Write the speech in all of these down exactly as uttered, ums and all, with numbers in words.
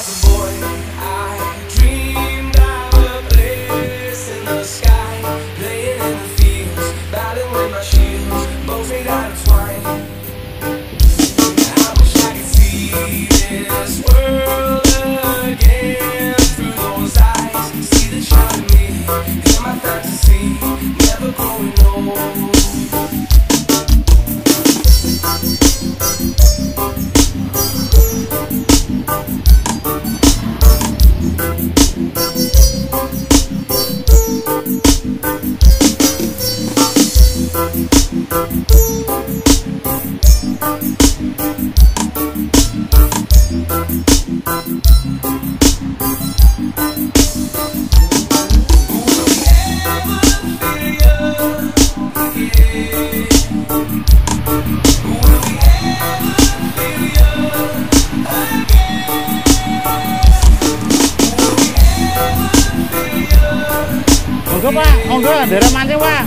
Không gấp quá, không gấp là để làm ăn thế quá.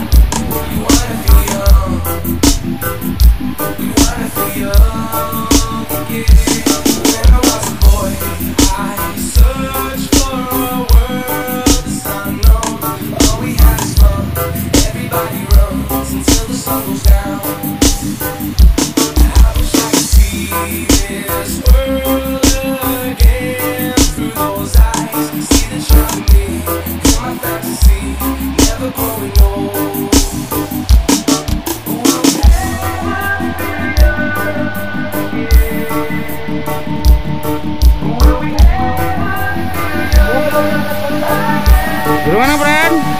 Gimana, friend?